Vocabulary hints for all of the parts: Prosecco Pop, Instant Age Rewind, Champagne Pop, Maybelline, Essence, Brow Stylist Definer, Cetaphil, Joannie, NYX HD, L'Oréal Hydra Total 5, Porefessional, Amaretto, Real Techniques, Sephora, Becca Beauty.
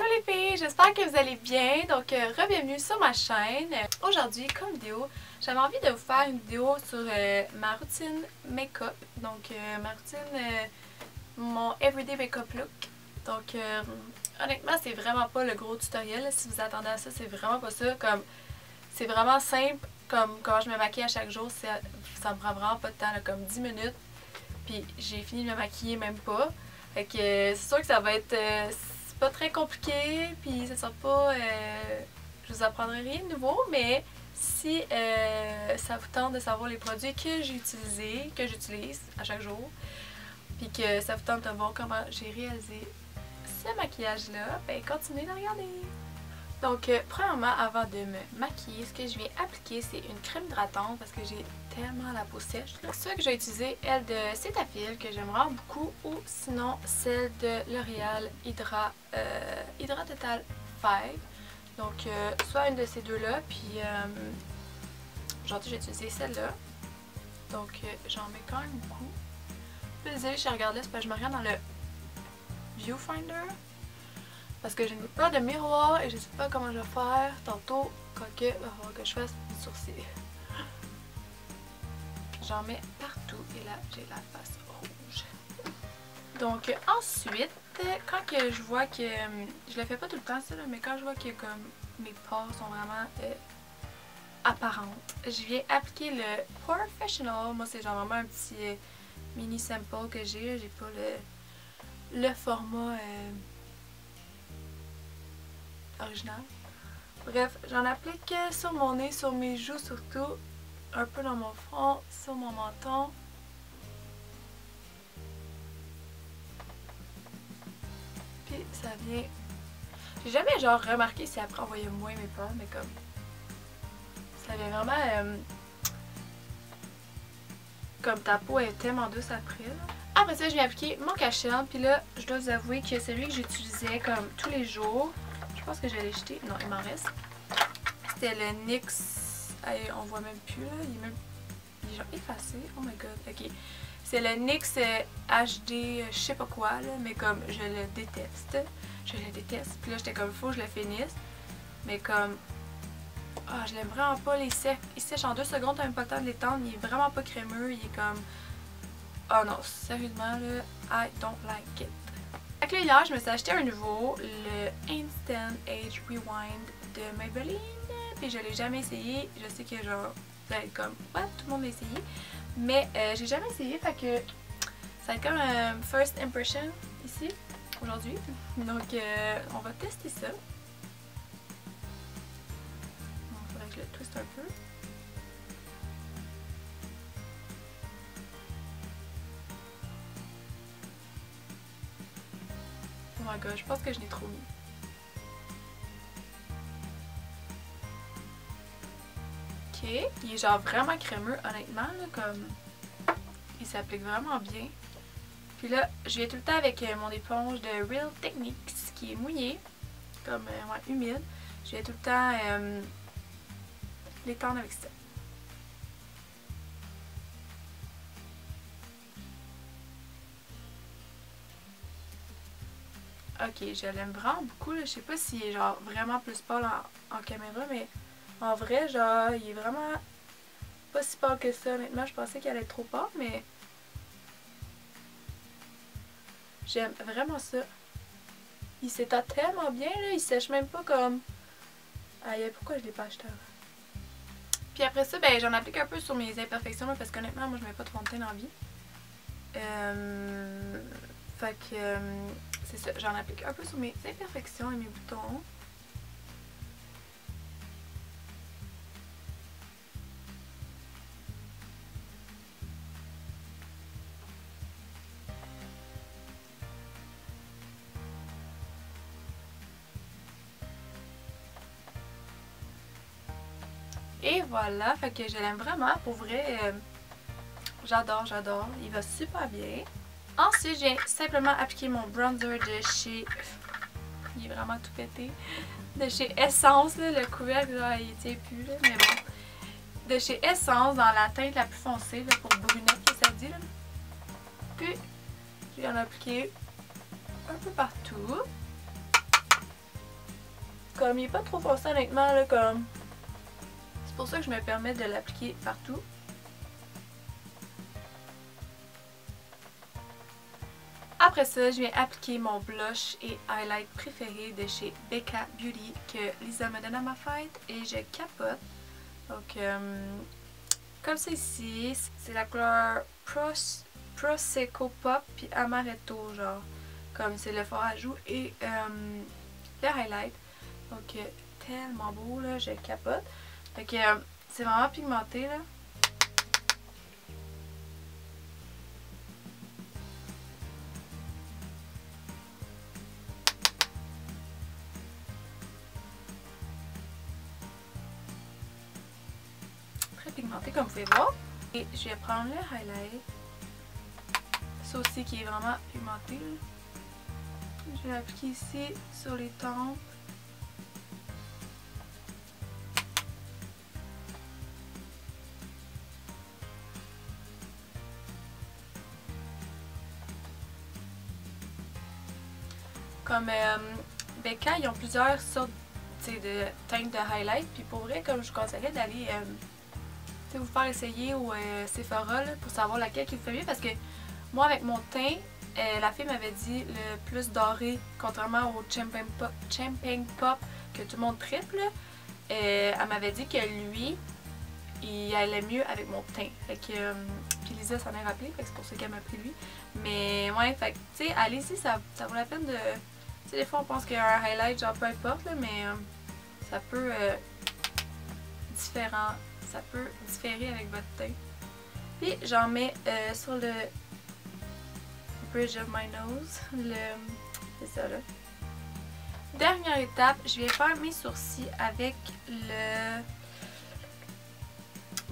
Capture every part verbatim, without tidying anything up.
Allô les filles, j'espère que vous allez bien, donc euh, re-bienvenue sur ma chaîne. Euh, Aujourd'hui, comme vidéo, j'avais envie de vous faire une vidéo sur euh, ma routine make-up, donc euh, ma routine, euh, mon everyday make-up look. Donc euh, honnêtement, c'est vraiment pas le gros tutoriel, si vous attendez à ça, c'est vraiment pas ça, comme c'est vraiment simple, comme quand je me maquille à chaque jour, ça me prend vraiment pas de temps, là, comme dix minutes, puis j'ai fini de me maquiller même pas, fait que euh, c'est sûr que ça va être... Euh, pas très compliqué, puis ça sera pas... Euh, je vous apprendrai rien de nouveau, mais si euh, ça vous tente de savoir les produits que j'ai utilisés, que j'utilise à chaque jour, puis que ça vous tente de voir comment j'ai réalisé ce maquillage-là, ben continuez de regarder! Donc, euh, premièrement, avant de me maquiller, ce que je vais appliquer, c'est une crème hydratante parce que j'ai tellement la peau sèche. Donc, celle que j'ai utilisée, elle de Cetaphil, que j'aime vraiment beaucoup, ou sinon celle de L'Oréal Hydra, euh, Hydra Total cinq. Donc, euh, soit une de ces deux-là, puis euh, aujourd'hui, j'ai utilisé celle-là. Donc, euh, j'en mets quand même beaucoup. Désolée, je regarde là, c'est parce que je me regarde dans le viewfinder. Parce que je n'ai pas de miroir et je ne sais pas comment je vais faire tantôt quand que, il va falloir que je fasse mes sourcils. J'en mets partout et là j'ai la face rouge. Donc ensuite, quand que je vois que, je le fais pas tout le temps ça, là, mais quand je vois que comme mes pores sont vraiment euh, apparentes, je viens appliquer le Porefessional. Moi c'est genre vraiment un petit euh, mini sample que j'ai, j'ai pas le, le format... Euh, original. Bref, j'en applique sur mon nez, sur mes joues surtout, un peu dans mon front, sur mon menton. Puis ça vient... J'ai jamais genre remarqué si après on voyait moins mes pores, mais comme... Ça vient vraiment... Euh... Comme ta peau est tellement douce après, là. Après ça, je viens appliquer mon cache-cerne, puis là, je dois vous avouer que celui que j'utilisais comme tous les jours, je pense que je vais aller jeter. Non, il m'en reste. C'était le N Y X. Allez, on voit même plus là. Il est même. Il est genre effacé. Oh my god. Ok. C'est le N Y X H D, je sais pas quoi là. Mais comme je le déteste. Je le déteste. Puis là, j'étais comme faut que je le finisse. Mais comme. Ah, oh, je l'aime vraiment pas. Il sèche. Il sèche en deux secondes. T'as même pas le temps de l'étendre. Il est vraiment pas crémeux. Il est comme. Oh non, sérieusement là. I don't like it. Fait que là, hier, je me suis acheté un nouveau, le Instant Age Rewind de Maybelline. Puis je l'ai jamais essayé. Je sais que genre, ça va être comme, ouais, tout le monde l'a essayé. Mais euh, j'ai jamais essayé, fait que ça va être comme un euh, first impression ici, aujourd'hui. Donc, euh, on va tester ça. Bon, faudrait que je le twiste un peu. Oh my god, je pense que je l'ai trop mis. Ok, il est genre vraiment crémeux, honnêtement, là, comme il s'applique vraiment bien. Puis là, je vais tout le temps avec euh, mon éponge de Real Techniques qui est mouillée, comme euh, ouais, humide. Je vais tout le temps euh, l'étendre avec ça. Ok, je l'aime vraiment beaucoup, là. Je sais pas s'il est genre vraiment plus pâle en, en caméra, mais en vrai, genre, il est vraiment pas si pâle que ça. Honnêtement, je pensais qu'il allait être trop pâle, mais j'aime vraiment ça. Il s'étend tellement bien, là, il sèche même pas comme... Aïe, pourquoi je l'ai pas acheté avant? Puis après ça, ben j'en applique un peu sur mes imperfections, là, parce qu'honnêtement, moi, je mets pas de fond de teint dans la vie. Euh... Fait que... Euh... C'est ça, j'en applique un peu sur mes imperfections et mes boutons. Et voilà, fait que je l'aime vraiment, pour vrai, euh, j'adore, j'adore, il va super bien. Ensuite, j'ai simplement appliqué mon bronzer de chez... Il est vraiment tout pété. De chez Essence, là, le couvercle, là, il tient plus, là, mais bon. De chez Essence, dans la teinte la plus foncée, là, pour brunette, que ça dit, là. Puis, je vais en appliquer un peu partout. Comme il n'est pas trop foncé honnêtement, là, comme... C'est pour ça que je me permets de l'appliquer partout. Après ça, je viens appliquer mon blush et highlight préféré de chez Becca Beauty que Lisa me donne à ma fête et je capote. Donc, euh, comme ça ici, c'est la couleur Pros Prosecco Pop puis Amaretto, genre. Comme c'est le fard à joues et euh, le highlight. Donc, euh, tellement beau là, je capote. Donc, euh, c'est vraiment pigmenté là. Pigmenté comme vous pouvez voir. Et je vais prendre le highlight. Ça aussi qui est vraiment pigmenté. Je vais l'appliquer ici sur les tempes. Comme euh, Becca, ils ont plusieurs sortes de teintes de highlight. Puis pour vrai, comme je vous conseillerais d'aller... Euh, vous faire essayer au euh, Sephora là, pour savoir laquelle qui vous fait mieux, parce que moi avec mon teint, euh, la fille m'avait dit le plus doré, contrairement au Champagne Pop, Champagne Pop que tout le monde triple, euh, elle m'avait dit que lui, il allait mieux avec mon teint. Fait que, euh, puis Lisa s'en est rappelé, c'est pour ça qu'elle m'a pris lui. Mais ouais, fait tu sais, allez-y, ça, ça vaut la peine de... Tu sais, des fois on pense qu'il y a un highlight, genre peu importe, là, mais euh, ça peut... Euh, différent... Ça peut différer avec votre teint. Puis j'en mets euh, sur le bridge of my nose. Le... C'est ça là. Dernière étape, je vais faire mes sourcils avec le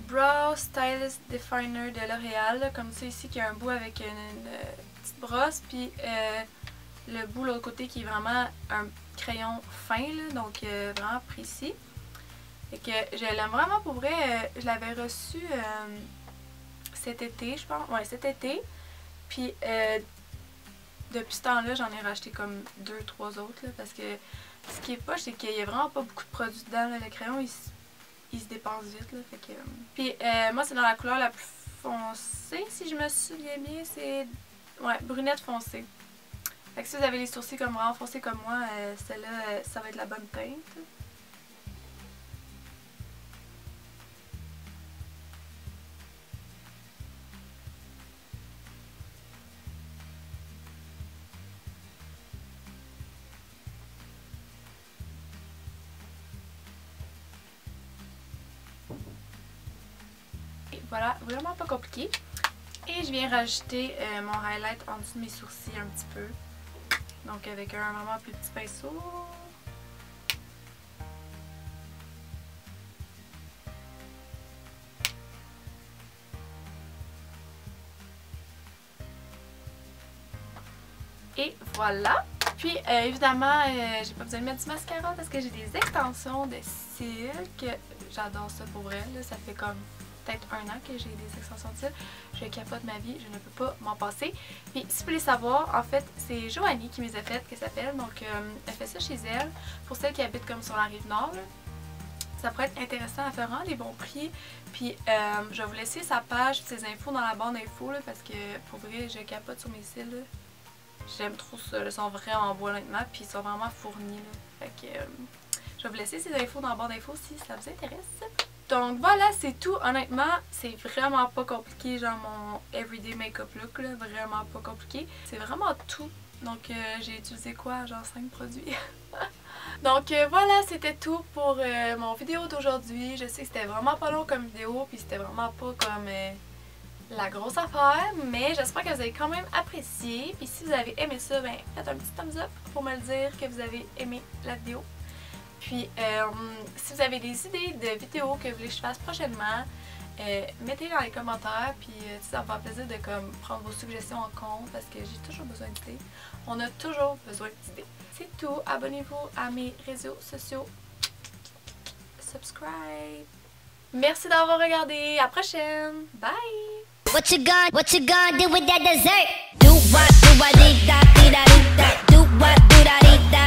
Brow Stylist Definer de L'Oréal. Comme ça ici qui a un bout avec une, une petite brosse. Puis euh, le bout de l'autre côté qui est vraiment un crayon fin là, donc euh, vraiment précis. Fait que je l'aime vraiment pour vrai, euh, je l'avais reçu euh, cet été, je pense. Ouais, cet été. Puis euh, depuis ce temps-là, j'en ai racheté comme deux, trois autres. Là, parce que ce qui est poche, c'est qu'il n'y a vraiment pas beaucoup de produits dedans. Là. Le crayon, il, il se dépense vite. Là, fait que, euh... Puis euh, moi, c'est dans la couleur la plus foncée, si je me souviens bien. C'est ouais, brunette foncée. Fait que si vous avez les sourcils comme vraiment foncés comme moi, euh, celle-là, euh, ça va être la bonne teinte. Voilà, vraiment pas compliqué. Et je viens rajouter euh, mon highlight en dessous de mes sourcils un petit peu. Donc avec un vraiment plus petit pinceau. Et voilà. Puis euh, évidemment, euh, j'ai pas besoin de mettre du mascara parce que j'ai des extensions de cils. J'adore ça pour vrai, là, ça fait comme... peut-être un an que j'ai des extensions de cils. Je capote ma vie, je ne peux pas m'en passer. Puis si vous voulez savoir, en fait, c'est Joannie qui me les a faites, qu'elle s'appelle. Donc euh, elle fait ça chez elle, pour celles qui habitent comme sur la rive nord. Là. Ça pourrait être intéressant à faire, hein, les bons prix. Puis euh, je vais vous laisser sa page, ses infos dans la bande info, là, parce que pour vrai, je capote sur mes cils. J'aime trop ça, ils sont vraiment beaux honnêtement, puis ils sont vraiment fournis. Là. Fait que euh, je vais vous laisser ces infos dans la bande info si ça vous intéresse. Donc voilà, c'est tout. Honnêtement, c'est vraiment pas compliqué, genre mon everyday makeup look, là, vraiment pas compliqué. C'est vraiment tout. Donc euh, j'ai utilisé quoi? Genre cinq produits. Donc euh, voilà, c'était tout pour euh, mon vidéo d'aujourd'hui. Je sais que c'était vraiment pas long comme vidéo, puis c'était vraiment pas comme euh, la grosse affaire, mais j'espère que vous avez quand même apprécié. Puis si vous avez aimé ça, ben faites un petit thumbs up pour me le dire que vous avez aimé la vidéo. Puis, euh, si vous avez des idées de vidéos que vous voulez que je fasse prochainement, euh, mettez-les dans les commentaires. Puis, euh, ça me fera plaisir de comme, prendre vos suggestions en compte parce que j'ai toujours besoin d'idées. On a toujours besoin d'idées. C'est tout. Abonnez-vous à mes réseaux sociaux. Subscribe. Merci d'avoir regardé. À la prochaine. Bye. What you gonna, what you gonna do with that dessert? Do what, do what, do that, do that, do that, do what, do that, do that.